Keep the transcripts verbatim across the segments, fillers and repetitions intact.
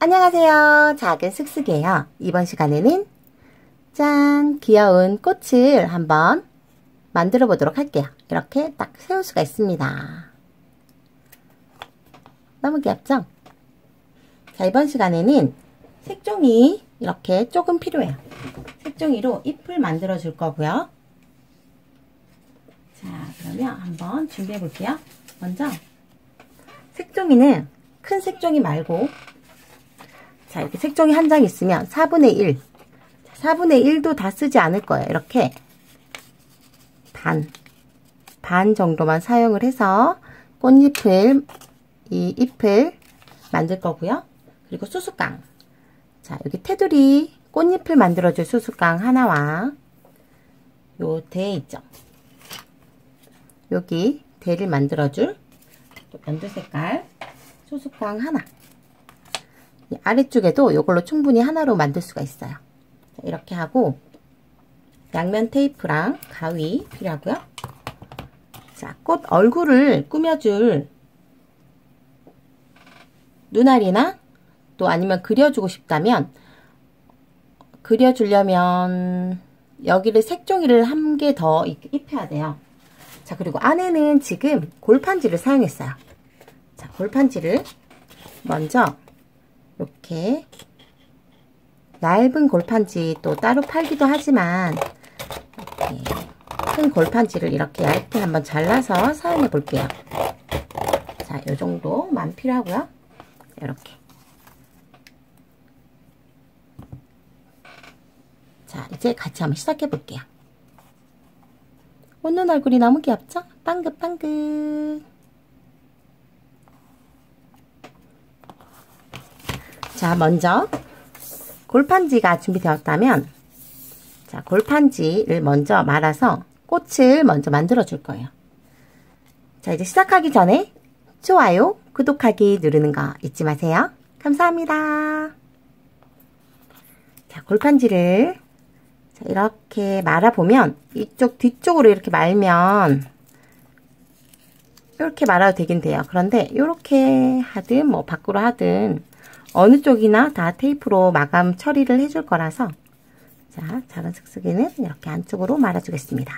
안녕하세요. 작은 슥슥이에요. 이번 시간에는 짠! 귀여운 꽃을 한번 만들어 보도록 할게요. 이렇게 딱 세울 수가 있습니다. 너무 귀엽죠? 자, 이번 시간에는 색종이 이렇게 조금 필요해요. 색종이로 잎을 만들어 줄 거고요. 자, 그러면 한번 준비해 볼게요. 먼저 색종이는 큰 색종이 말고, 자, 이렇게 색종이 한 장 있으면 사분의 일, 사분의 일도 다 쓰지 않을 거예요. 이렇게 반, 반 정도만 사용을 해서 꽃잎을, 이 잎을 만들 거고요. 그리고 수수깡, 자, 여기 테두리 꽃잎을 만들어줄 수수깡 하나와 요 대 있죠, 여기 대를 만들어줄 또 연두 색깔 수수깡 하나, 이 아래쪽에도 이걸로 충분히 하나로 만들 수가 있어요. 자, 이렇게 하고 양면 테이프랑 가위 필요하고요. 자, 꽃 얼굴을 꾸며줄 눈알이나 또 아니면 그려주고 싶다면, 그려주려면 여기를 색종이를 한 개 더 입혀야 돼요. 자, 그리고 안에는 지금 골판지를 사용했어요. 자, 골판지를 먼저 이렇게 얇은 골판지, 또 따로 팔기도 하지만 이렇게 큰 골판지를 이렇게 얇게 한번 잘라서 사용해 볼게요. 자, 이 정도만 필요하고요. 이렇게, 자, 이제 같이 한번 시작해 볼게요. 웃는 얼굴이 너무 귀엽죠? 빵긋빵긋. 자, 먼저 골판지가 준비되었다면, 자, 골판지를 먼저 말아서 꽃을 먼저 만들어 줄 거예요. 자, 이제 시작하기 전에 좋아요, 구독하기 누르는 거 잊지 마세요. 감사합니다. 자, 골판지를 자, 이렇게 말아보면, 이쪽 뒤쪽으로 이렇게 말면 이렇게 말아도 되긴 돼요. 그런데 이렇게 하든 뭐 밖으로 하든 어느 쪽이나 다 테이프로 마감 처리를 해줄 거라서, 자, 작은 슥슥이는 이렇게 안쪽으로 말아주겠습니다.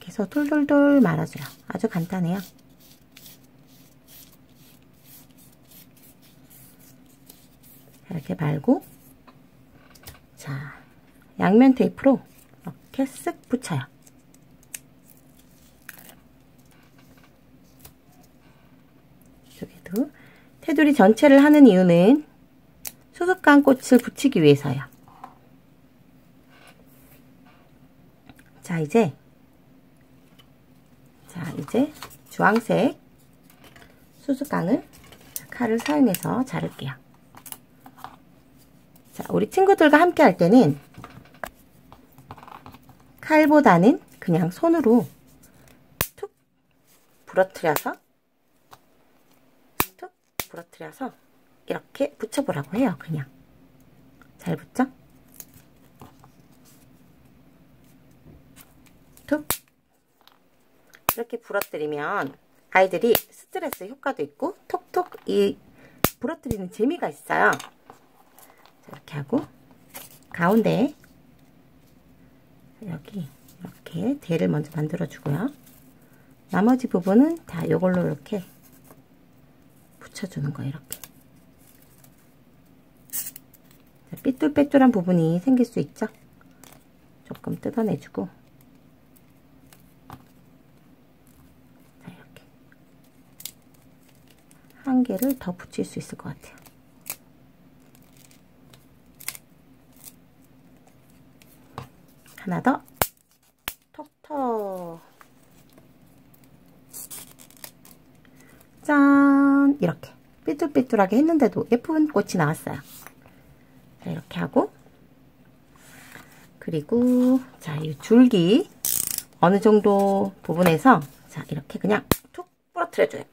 계속 돌돌돌 말아줘요. 아주 간단해요. 이렇게 말고, 자, 양면 테이프로 이렇게 쓱 붙여요. 이쪽에도 테두리 전체를 하는 이유는 수수깡 꽃을 붙이기 위해서요. 자, 이제 자 이제 주황색 수수깡을 칼을 사용해서 자를게요. 자, 우리 친구들과 함께 할 때는 칼보다는 그냥 손으로 툭 부러뜨려서 툭 부러뜨려서 이렇게 붙여보라고 해요. 그냥 잘 붙죠? 툭 이렇게 부러뜨리면 아이들이 스트레스 효과도 있고 톡톡 이 부러뜨리는 재미가 있어요. 이렇게 하고 가운데 여기 이렇게 대를 먼저 만들어 주고요. 나머지 부분은 다 이걸로 이렇게 붙여주는 거예요. 이렇게 삐뚤빼뚤한 부분이 생길 수 있죠. 조금 뜯어내주고, 자, 이렇게 한 개를 더 붙일 수 있을 것 같아요. 하나 더 톡톡, 짠! 이렇게 삐뚤삐뚤하게 했는데도 예쁜 꽃이 나왔어요. 자, 이렇게 하고, 그리고 자, 이 줄기 어느 정도 부분에서, 자, 이렇게 그냥 툭 부러뜨려줘요.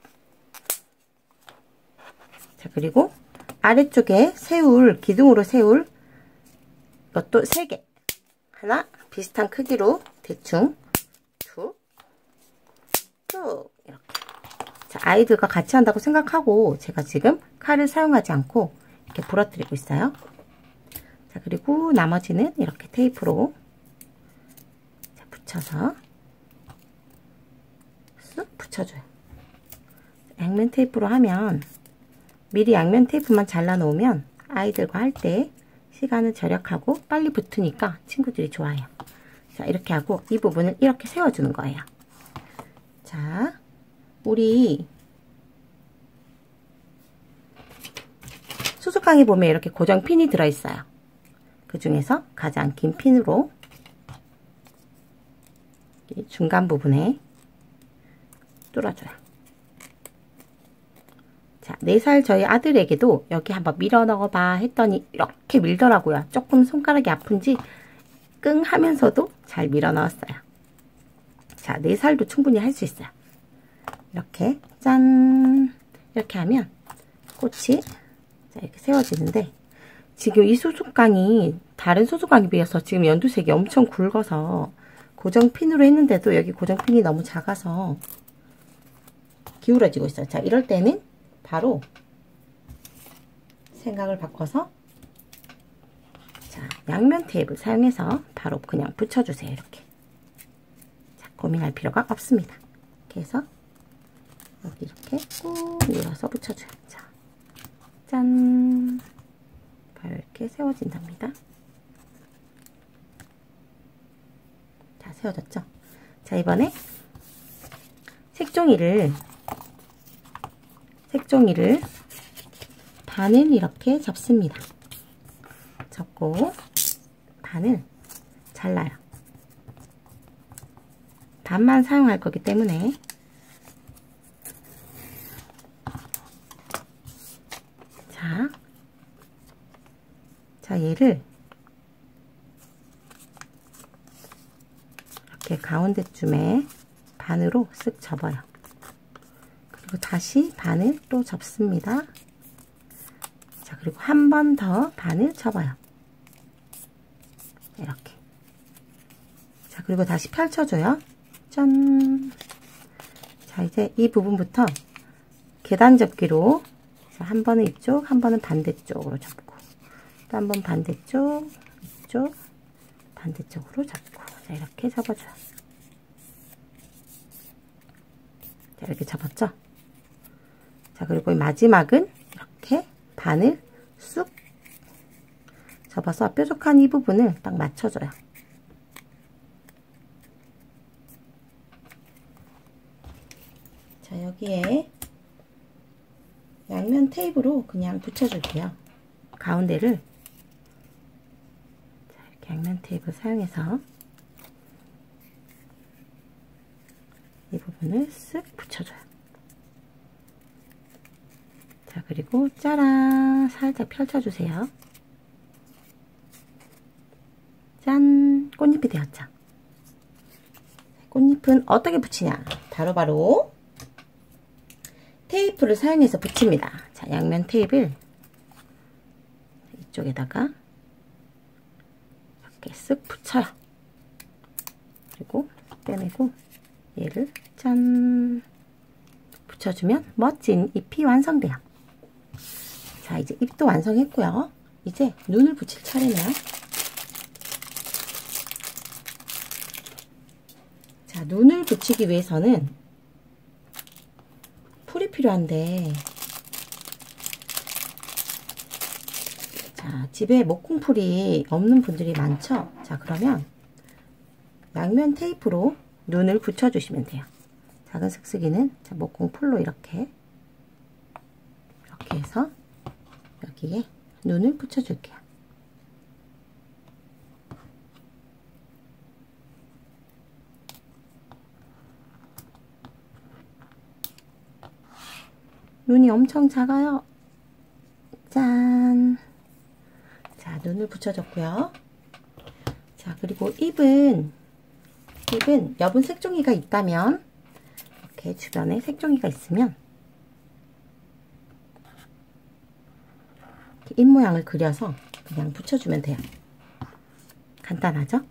자, 그리고 아래쪽에 세울, 기둥으로 세울 이것도 세 개, 하나 비슷한 크기로 대충 툭, 툭 이렇게 자, 아이들과 같이 한다고 생각하고 제가 지금 칼을 사용하지 않고 이렇게 부러뜨리고 있어요. 자, 그리고 나머지는 이렇게 테이프로 자, 붙여서 쑥 붙여줘요. 양면 테이프로 하면, 미리 양면 테이프만 잘라놓으면 아이들과 할 때 시간을 절약하고 빨리 붙으니까 친구들이 좋아해요. 자, 이렇게 하고 이 부분을 이렇게 세워주는 거예요. 자, 우리 수수깡에 보면 이렇게 고정핀이 들어있어요. 그 중에서 가장 긴 핀으로 이 중간 부분에 뚫어줘요. 자, 네 살 저희 아들에게도 여기 한번 밀어 넣어봐 했더니 이렇게 밀더라고요. 조금 손가락이 아픈지 끙 하면서도 잘 밀어 넣었어요. 자, 네 살도 충분히 할 수 있어요. 이렇게 짠, 이렇게 하면 꽃이 자, 이렇게 세워지는데, 지금 이 수수깡이 다른 수수깡에 비해서 지금 연두색이 엄청 굵어서 고정핀으로 했는데도 여기 고정핀이 너무 작아서 기울어지고 있어요. 자, 이럴 때는 바로 생각을 바꿔서 자, 양면 테이프를 사용해서 바로 그냥 붙여주세요. 이렇게. 자, 고민할 필요가 없습니다. 이렇게 해서 여기 이렇게 꾹 눌러서 붙여줘요. 자, 짠! 바로 이렇게 세워진답니다. 자, 세워졌죠? 자, 이번에 색종이를, 색종이를 반을 이렇게 접습니다. 접고 반을 잘라요. 반만 사용할 거기 때문에 자, 자 얘를 이렇게 가운데쯤에 반으로 쓱 접어요. 그리고 다시 반을 또 접습니다. 자, 그리고 한 번 더 반을 접어요. 이렇게. 자, 그리고 다시 펼쳐줘요. 짠. 자, 이제 이 부분부터 계단 접기로 한 번은 이쪽, 한 번은 반대쪽으로 접고, 또 한 번 반대쪽, 이쪽, 반대쪽으로 접고, 자, 이렇게 접어줘요. 자, 이렇게 접었죠? 자, 그리고 이 마지막은 이렇게 반을 쑥 접어서 뾰족한 이 부분을 딱 맞춰줘요. 자, 여기에 양면 테이프로 그냥 붙여줄게요. 가운데를 자, 이렇게 양면 테이프 사용해서 이 부분을 쓱 붙여줘요. 자, 그리고 짜란! 살짝 펼쳐주세요. 짠! 꽃잎이 되었죠? 꽃잎은 어떻게 붙이냐? 바로바로 바로 테이프를 사용해서 붙입니다. 자, 양면 테이프를 이쪽에다가 이렇게 쓱 붙여요. 그리고 빼내고 얘를 짠 붙여주면 멋진 잎이 완성돼요. 자, 이제 잎도 완성했고요. 이제 눈을 붙일 차례네요. 자, 눈을 붙이기 위해서는 풀이 필요한데, 자, 집에 목공풀이 없는 분들이 많죠? 자, 그러면 양면 테이프로 눈을 붙여주시면 돼요. 작은 슥슥이는 자, 목공풀로 이렇게 이렇게 해서 여기에 눈을 붙여줄게요. 눈이 엄청 작아요. 짠! 자, 눈을 붙여줬고요. 자, 그리고 입은, 입은 여분 색종이가 있다면, 이렇게 주변에 색종이가 있으면, 이렇게 입 모양을 그려서 그냥 붙여주면 돼요. 간단하죠?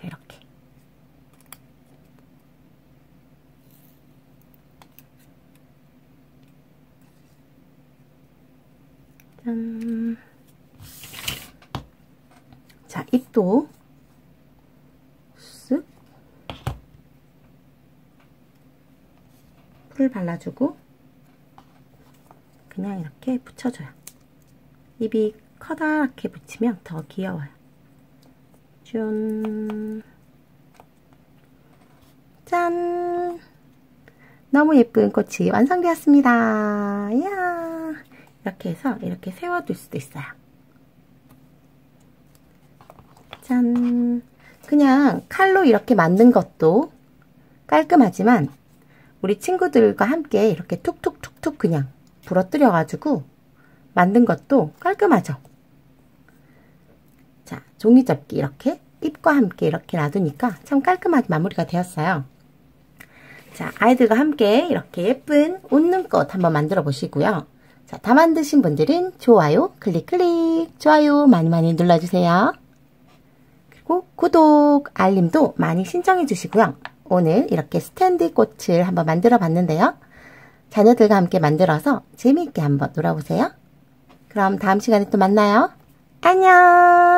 자, 이렇게. 짜란. 자, 입도 쓱 풀을 발라주고 그냥 이렇게 붙여줘요. 입이 커다랗게 붙이면 더 귀여워요. 짠! 짠! 너무 예쁜 꽃이 완성되었습니다. 이야! 이렇게 해서 이렇게 세워둘 수도 있어요. 짠! 그냥 칼로 이렇게 만든 것도 깔끔하지만 우리 친구들과 함께 이렇게 툭툭툭툭 그냥 부러뜨려가지고 만든 것도 깔끔하죠? 자, 종이접기 이렇게 잎과 함께 이렇게 놔두니까 참 깔끔하게 마무리가 되었어요. 자, 아이들과 함께 이렇게 예쁜 웃는 꽃 한번 만들어 보시고요. 자, 다 만드신 분들은 좋아요 클릭 클릭, 좋아요 많이 많이 눌러주세요. 그리고 구독, 알림도 많이 신청해 주시고요. 오늘 이렇게 스탠드 꽃을 한번 만들어 봤는데요. 자녀들과 함께 만들어서 재미있게 한번 놀아보세요. 그럼 다음 시간에 또 만나요. 안녕!